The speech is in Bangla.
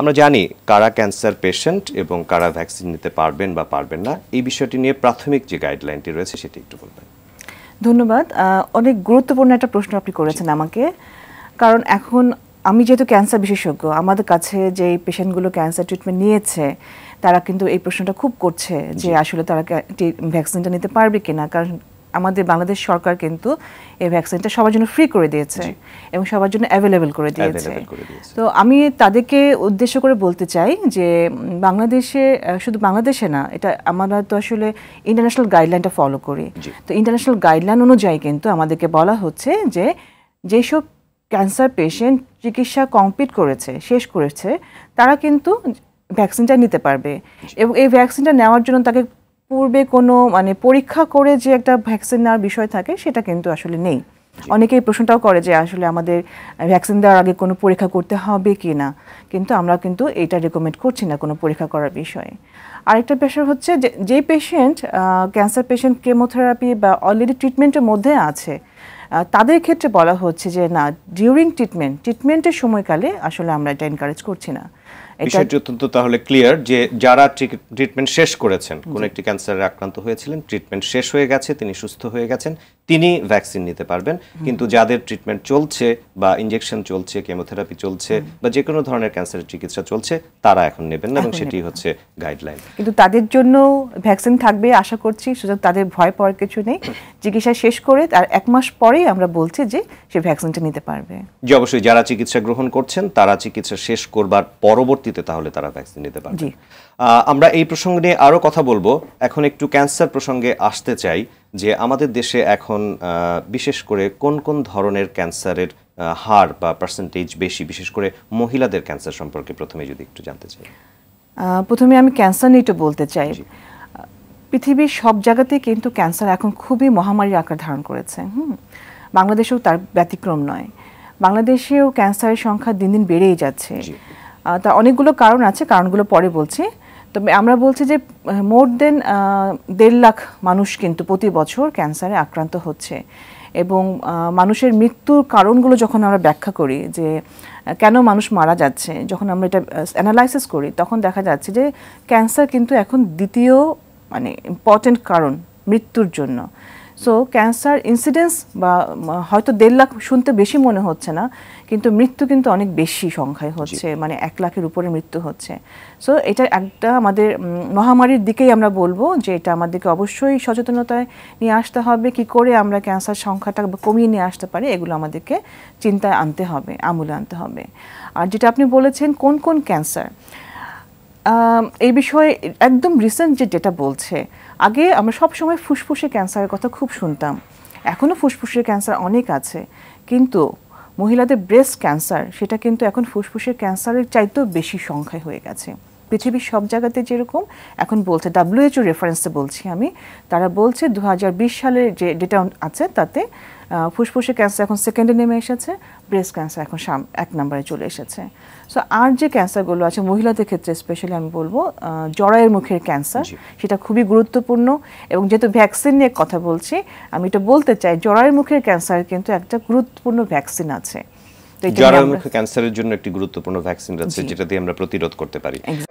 আমরা জানি কারা ক্যান্সার পেশেন্ট এবং কারা ভ্যাকসিন নিতে পারবেন বা পারবেন না এই বিষয়টি নিয়ে প্রাথমিক যে গাইডলাইনটি রয়েছে সেটি একটু বলবেন। ধন্যবাদ। অনেক গুরুত্বপূর্ণ একটা প্রশ্ন আপনি করেছেন আমাকে, কারণ এখন আমি যেহেতু ক্যান্সার বিশেষজ্ঞ, আমাদের কাছে যে পেশেন্টগুলো ক্যান্সার ট্রিটমেন্ট নিয়েছে তারা কিন্তু এই প্রশ্নটা খুব করছে যে আসলে তারা ভ্যাকসিনটা নিতে পারবে কিনা, কারণ আমাদের বাংলাদেশ সরকার কিন্তু এই ভ্যাকসিনটা সবার জন্য ফ্রি করে দিয়েছে এবং সবার জন্য অ্যাভেলেবেল করে দিয়েছে। তো আমি তাদেরকে উদ্দেশ্য করে বলতে চাই যে বাংলাদেশে, শুধু বাংলাদেশে না, এটা আমরা তো আসলে ইন্টারন্যাশনাল গাইডলাইনটা ফলো করি। তো ইন্টারন্যাশনাল গাইডলাইন অনুযায়ী কিন্তু আমাদেরকে বলা হচ্ছে যে যেসব ক্যান্সার পেশেন্ট চিকিৎসা কমপ্লিট করেছে, শেষ করেছে, তারা কিন্তু ভ্যাকসিনটা নিতে পারবে এবং এই ভ্যাকসিনটা নেওয়ার জন্য তাকে পূর্বে কোনো মানে পরীক্ষা করে যে একটা ভ্যাকসিন নেওয়ার বিষয় থাকে সেটা কিন্তু আসলে নেই। অনেকেই প্রশ্নটাও করে যে আসলে আমাদের ভ্যাকসিন দেওয়ার আগে কোনো পরীক্ষা করতে হবে কি না, কিন্তু আমরা কিন্তু এটা রেকমেন্ড করছি না কোনো পরীক্ষা করার বিষয়ে। আরেকটা পেশার হচ্ছে যে যেই পেশেন্ট ক্যান্সার পেশেন্ট কেমোথেরাপি বা অলরেডি ট্রিটমেন্টের মধ্যে আছে তাদের ক্ষেত্রে বলা হচ্ছে যে না, ডিউরিং ট্রিটমেন্টের সময়কালে আসলে আমরা এটা এনকারেজ করছি না। এটা অত্যন্ত তাহলে ক্লিয়ার যে যারা ট্রিটমেন্ট শেষ করেছেন, কোন একটি ক্যান্সারে আক্রান্ত হয়েছিলেন, ট্রিটমেন্ট শেষ হয়ে গেছে, তিনি সুস্থ হয়ে গেছেন, তিনি ভ্যাকসিন নিতে পারবেন। কিন্তু যাদের ট্রিটমেন্ট চলছে বা ইনজেকশন চলছে, কেমোথেরাপি চলছে বা যে কোনো ধরনের ক্যান্সারের চিকিৎসা চলছে তারা এখন নেবেন না, এবং সেটি হচ্ছে গাইডলাইন। কিন্তু তাদের জন্য ভ্যাকসিন থাকবে আশা করছি, সুতরাং তাদের ভয় পাওয়ার কিছু নেই। চিকিৎসা শেষ করে তার এক মাস পরেই আমরা বলছি যে সে ভ্যাকসিনটা নিতে পারবে। যে অবশ্যই যারা চিকিৎসা গ্রহণ করছেন তারা চিকিৎসা শেষ করবার পরবর্তী তাহলে তারা ভ্যাকসিন নিতে পারবে। আমরা এই প্রসঙ্গ নিয়ে আরো কথা বলবো, এখন একটু ক্যান্সার প্রসঙ্গে আসতে চাই যে আমাদের দেশে এখন বিশেষ করে কোন কোন ধরনের ক্যান্সারের হার বা পার্সেন্টেজ বেশি, বিশেষ করে মহিলাদের ক্যান্সার সম্পর্কে প্রথমে যদি একটু জানতে চাই। প্রথমে আমি ক্যান্সার নিয়ে বলতে চাই, পৃথিবীর সব জায়গাতে কিন্তু ক্যান্সার এখন খুবই মহামারীর আকার ধারণ করেছে। বাংলাদেশেও তার ব্যতিক্রম নয়। বাংলাদেশেও ক্যান্সারের সংখ্যা দিন দিন বেড়েই যাচ্ছে। তার অনেকগুলো কারণ আছে, কারণগুলো পরে বলছি। তবে আমরা বলছি যে মোর দেন 1.5 লাখ মানুষ কিন্তু প্রতি বছর ক্যান্সারে আক্রান্ত হচ্ছে। এবং মানুষের মৃত্যুর কারণগুলো যখন আমরা ব্যাখ্যা করি যে কেন মানুষ মারা যাচ্ছে, যখন আমরা এটা অ্যানালাইসিস করি তখন দেখা যাচ্ছে যে ক্যান্সার কিন্তু এখন দ্বিতীয় মানে ইম্পর্টেন্ট কারণ মৃত্যুর জন্য। সো ক্যান্সার ইনসিডেন্স বা হয়তো 1.5 লাখ শুনতে বেশি মনে হচ্ছে না, কিন্তু মৃত্যু কিন্তু অনেক বেশি সংখ্যায় হচ্ছে, মানে 1 লাখের উপরে মৃত্যু হচ্ছে। সো এটা একটা আমাদের মহামারীর দিকেই আমরা বলবো যে এটা আমাদেরকে অবশ্যই সচেতনতায় নিয়ে আসতে হবে। কি করে আমরা ক্যান্সার সংখ্যাটা কমিয়ে নিয়ে আসতে পারি এগুলো আমাদেরকে চিন্তায় আনতে হবে, আমলে আনতে হবে। আর যেটা আপনি বলেছেন কোন কোন ক্যান্সার, এই বিষয়ে একদম রিসেন্ট যে ডেটা বলছে, আগে আমরা সবসময় ফুসফুসে ক্যান্সারের কথা খুব শুনতাম, এখনও ফুসফুসের ক্যান্সার অনেক আছে, কিন্তু মহিলাদের ব্রেস্ট ক্যান্সার সেটা কিন্তু এখন ফুসফুসের ক্যান্সারের চাইতেও বেশি সংখ্যায় হয়ে গেছে। পৃথিবীর সব জায়গাতে যেরকম এখন বলছে, WHO রেফারেন্সে বলছি আমি, তারা বলছে 2020 সালের যে ডেটা আছে তাতে ফুসফুসের ক্যান্সার এখন সেকেন্ডে নেমে এসেছে, ব্রেস্ট ক্যান্সার এখন 1 নম্বরে চলে এসেছে। সো আর যে ক্যান্সারগুলো আছে মহিলাদের ক্ষেত্রে স্পেশালি আমি বলবো জরায়ের মুখের ক্যান্সার, সেটা খুবই গুরুত্বপূর্ণ। এবং যেহেতু ভ্যাকসিন নিয়ে কথা বলছি আমি এটা বলতে চাই, জরায়ের মুখের ক্যান্সার কিন্তু একটা গুরুত্বপূর্ণ ভ্যাকসিন আছে। জরায়ুমুখী ক্যান্সারের জন্য একটি গুরুত্বপূর্ণ ভ্যাকসিন আছে যেটা দিয়ে আমরা প্রতিরোধ করতে পারি।